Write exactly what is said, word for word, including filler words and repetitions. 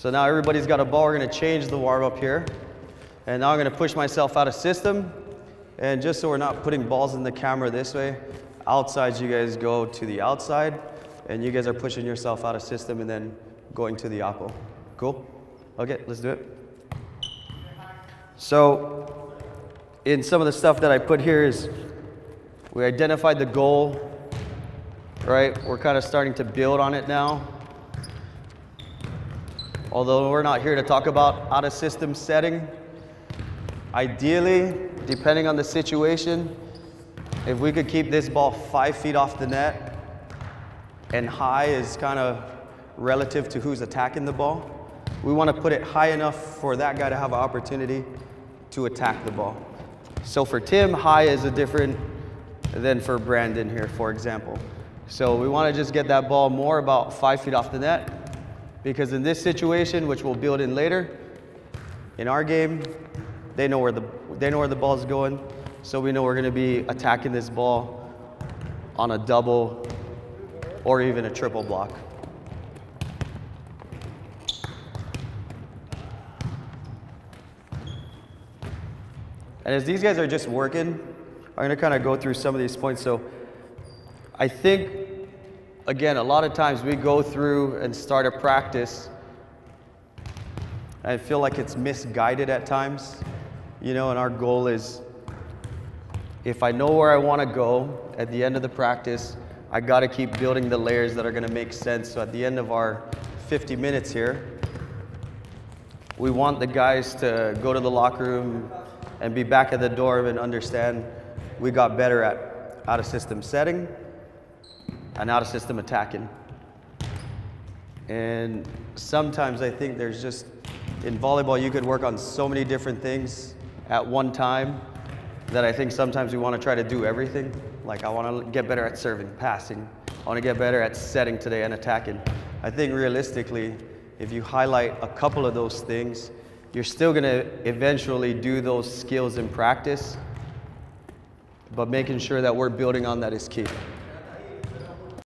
So now everybody's got a ball. We're going to change the warm up here. And now I'm going to push myself out of system. And just so we're not putting balls in the camera this way, outside you guys go to the outside, and you guys are pushing yourself out of system and then going to the oppo. Cool? Okay, let's do it. So in some of the stuff that I put here is we identified the goal, right? We're kind of starting to build on it now. Although we're not here to talk about out of system setting, ideally, depending on the situation, if we could keep this ball five feet off the net, and high is kind of relative to who's attacking the ball, we want to put it high enough for that guy to have an opportunity to attack the ball. So for Tim, high is a different than for Brandon here, for example. So we want to just get that ball more about five feet off the net, because in this situation, which we'll build in later, in our game, They know where the they know where the ball's going, so we know we're going to be attacking this ball on a double or even a triple block. And as these guys are just working, I'm going to kind of go through some of these points. So I think, again, a lot of times we go through and start a practice, and I feel like it's misguided at times. You know, and our goal is, if I know where I want to go at the end of the practice, I got to keep building the layers that are going to make sense. So at the end of our fifty minutes here, we want the guys to go to the locker room and be back at the dorm and understand we got better at out-of-system setting and out-of-system attacking. And sometimes I think there's just, in volleyball, you could work on so many different things at one time that I think sometimes we want to try to do everything. Like, I want to get better at serving, passing. I want to get better at setting today and attacking. I think realistically, if you highlight a couple of those things, you're still going to eventually do those skills in practice, but making sure that we're building on that is key.